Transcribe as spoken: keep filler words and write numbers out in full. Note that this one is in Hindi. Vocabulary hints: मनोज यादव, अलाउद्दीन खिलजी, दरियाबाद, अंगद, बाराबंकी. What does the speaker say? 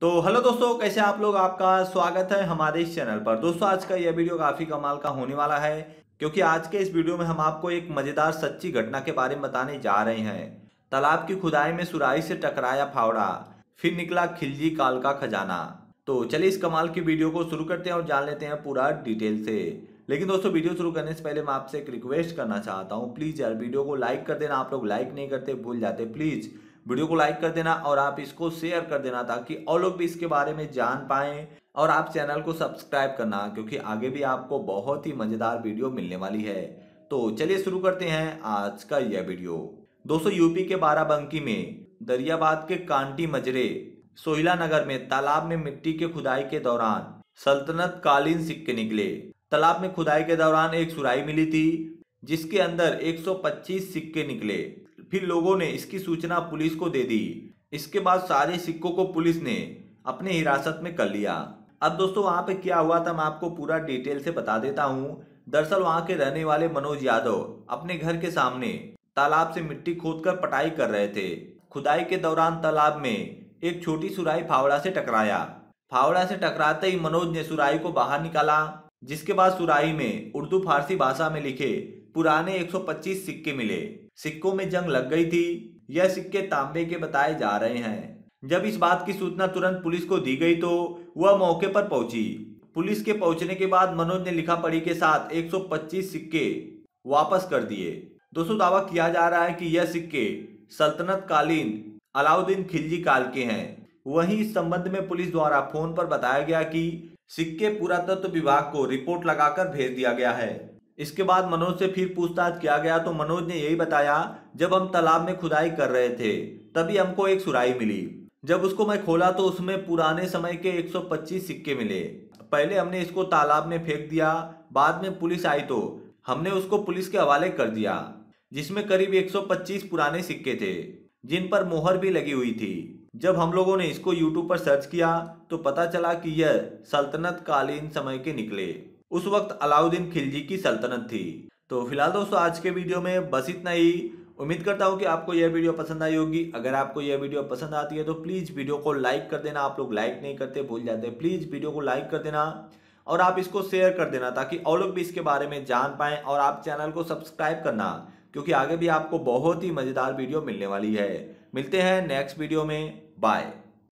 तो हेलो दोस्तों, कैसे आप लोग, आपका स्वागत है हमारे इस चैनल पर। दोस्तों आज का यह वीडियो काफ़ी कमाल का होने वाला है, क्योंकि आज के इस वीडियो में हम आपको एक मज़ेदार सच्ची घटना के बारे में बताने जा रहे हैं। तालाब की खुदाई में सुराही से टकराया फावड़ा, फिर निकला खिलजी काल का खजाना। तो चलिए इस कमाल की वीडियो को शुरू करते हैं और जान लेते हैं पूरा डिटेल से। लेकिन दोस्तों वीडियो शुरू करने से पहले मैं आपसे एक रिक्वेस्ट करना चाहता हूँ, प्लीज़ यार वीडियो को लाइक कर देना। आप लोग लाइक नहीं करते, भूल जाते, प्लीज़ वीडियो को लाइक कर देना और आप इसको शेयर कर देना ताकि और लोग भी इसके बारे में जान पाएँ। और आप चैनल को सब्सक्राइब करना, क्योंकि आगे भी आपको बहुत ही मज़ेदार वीडियो मिलने वाली है। तो चलिए शुरू करते हैं आज का यह वीडियो। दोस्तों यूपी के बाराबंकी में दरियाबाद के कांटी मजरे सोहिला नगर में तालाब में मिट्टी के खुदाई के दौरान सल्तनत कालीन सिक्के निकले। तालाब में खुदाई के दौरान एक सुराही मिली थी जिसके अंदर एक सौ पच्चीस सिक्के निकले। फिर लोगों ने इसकी सूचना पुलिस को दे दी। इसके बाद सारे सिक्कों को पुलिस ने अपने हिरासत में कर लिया। अब दोस्तों वहाँ पे क्या हुआ था मैं आपको पूरा डिटेल से बता देता हूँ। दरअसल वहाँ के रहने वाले मनोज यादव अपने घर के सामने तालाब से मिट्टी खोदकर पटाई कर रहे थे। खुदाई के दौरान तालाब में एक छोटी सुराही फावड़ा से टकराया। फावड़ा से टकराते ही मनोज ने सुराही को बाहर निकाला, जिसके बाद सुराही में उर्दू फारसी भाषा में लिखे पुराने एक सौ पच्चीस सिक्के मिले। सिक्कों में जंग लग गई थी। यह सिक्के तांबे के बताए जा रहे हैं। जब इस बात की सूचना तुरंत पुलिस को दी गई तो वह मौके पर पहुंची। पुलिस के पहुंचने के बाद मनोज ने लिखा पढ़ी के साथ एक सौ पच्चीस सिक्के वापस कर दिए। दोस्तों दावा किया जा रहा है कि यह सिक्के सल्तनत कालीन अलाउद्दीन खिलजी काल के हैं। वहीं इस संबंध में पुलिस द्वारा फोन पर बताया गया कि सिक्के पुरातत्व विभाग को रिपोर्ट लगाकर भेज दिया गया है। इसके बाद मनोज से फिर पूछताछ किया गया तो मनोज ने यही बताया, जब हम तालाब में खुदाई कर रहे थे तभी हमको एक सुराही मिली। जब उसको मैं खोला तो उसमें पुराने समय के एक सौ पच्चीस सिक्के मिले। पहले हमने इसको तालाब में फेंक दिया, बाद में पुलिस आई तो हमने उसको पुलिस के हवाले कर दिया, जिसमें करीब एक सौ पच्चीस पुराने सिक्के थे जिन पर मोहर भी लगी हुई थी। जब हम लोगों ने इसको यूट्यूब पर सर्च किया तो पता चला कि यह सल्तनत कालीन समय के निकले। उस वक्त अलाउद्दीन खिलजी की सल्तनत थी। तो फिलहाल दोस्तों आज के वीडियो में बस इतना ही। उम्मीद करता हूँ कि आपको यह वीडियो पसंद आई होगी। अगर आपको यह वीडियो पसंद आती है तो प्लीज़ वीडियो को लाइक कर देना। आप लोग लाइक नहीं करते, भूल जाते, प्लीज़ वीडियो को लाइक कर देना और आप इसको शेयर कर देना ताकि और लोग भी इसके बारे में जान पाएँ। और आप चैनल को सब्सक्राइब करना, क्योंकि आगे भी आपको बहुत ही मज़ेदार वीडियो मिलने वाली है। मिलते हैं नेक्स्ट वीडियो में। बाय।